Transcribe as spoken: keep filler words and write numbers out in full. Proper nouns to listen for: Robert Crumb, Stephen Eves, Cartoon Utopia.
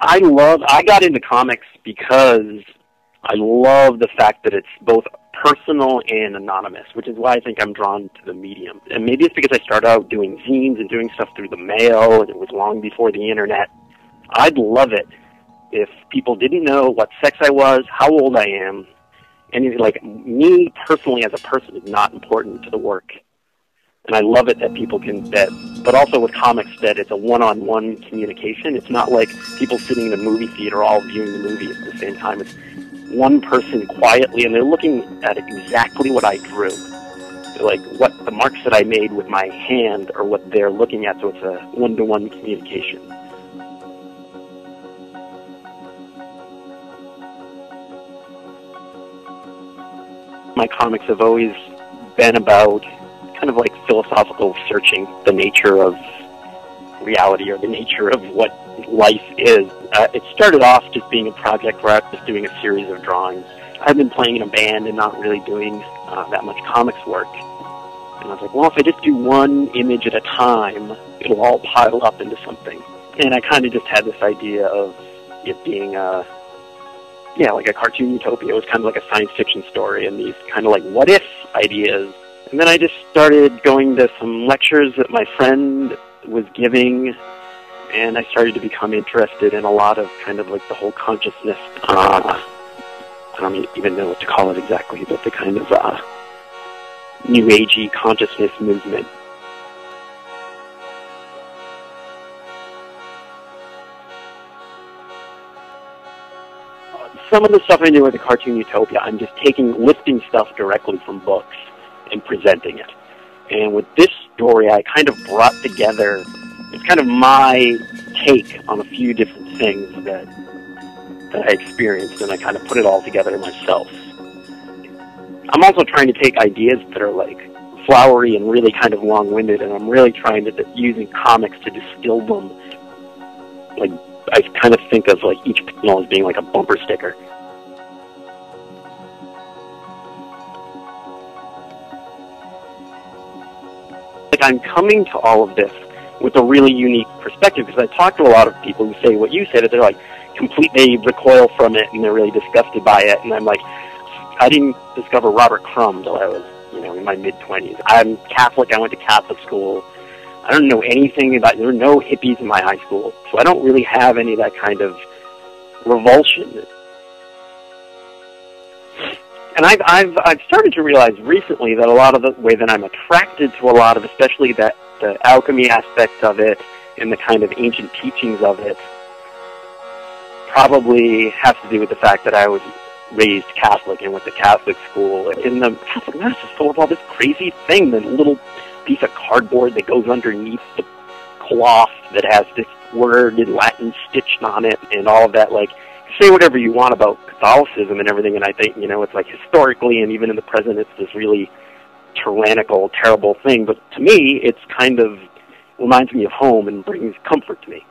I love, I got into comics because I love the fact that it's both personal and anonymous, which is why I think I'm drawn to the medium. And maybe it's because I started out doing zines and doing stuff through the mail, and it was long before the internet. I'd love it if people didn't know what sex I was, how old I am, and like me personally as a person is not important to the work. And I love it that people can, that, but also with comics, that it's a one-on-one communication. It's not like people sitting in a movie theater all viewing the movie at the same time. It's one person quietly, and they're looking at exactly what I drew. They're like, what the marks that I made with my hand are what they're looking at, so it's a one-to-one communication. My comics have always been about kind of like philosophical searching the nature of reality or the nature of what life is. Uh, it started off just being a project where I was just doing a series of drawings. I've been playing in a band and not really doing uh, that much comics work. And I was like, well, if I just do one image at a time, it'll all pile up into something. And I kind of just had this idea of it being a, yeah, like a Cartoon Utopia. It was kind of like a science fiction story and these kind of like what-if ideas. And then I just started going to some lectures that my friend was giving, and I started to become interested in a lot of kind of like the whole consciousness. Uh, I don't even know what to call it exactly, but the kind of uh, new agey consciousness movement. Some of the stuff I do with the Cartoon Utopia, I'm just taking, lifting stuff directly from books and presenting it. And with this story, I kind of brought together, it's kind of my take on a few different things that, that I experienced, and I kind of put it all together myself. I'm also trying to take ideas that are like flowery and really kind of long-winded, and I'm really trying to, using comics to distill them. Like, I kind of think of like each panel as being like a bumper sticker. I'm coming to all of this with a really unique perspective, because I talk to a lot of people who say what you said, that they're like completely recoil from it and they're really disgusted by it. And I'm like, I didn't discover Robert Crumb till I was, you know, in my mid twenties. I'm Catholic. I went to Catholic school. I don't know anything about, there were no hippies in my high school. So I don't really have any of that kind of revulsion. And I've, I've, I've started to realize recently that a lot of the way that I'm attracted to a lot of, especially that the alchemy aspect of it and the kind of ancient teachings of it, probably has to do with the fact that I was raised Catholic and went to Catholic school. And the Catholic Mass is full of all this crazy thing, the little piece of cardboard that goes underneath the cloth that has this word in Latin stitched on it and all of that, like, say whatever you want about Catholicism and everything, and I think, you know, it's like historically and even in the present, it's this really tyrannical, terrible thing. But to me, it's kind of reminds me of home and brings comfort to me.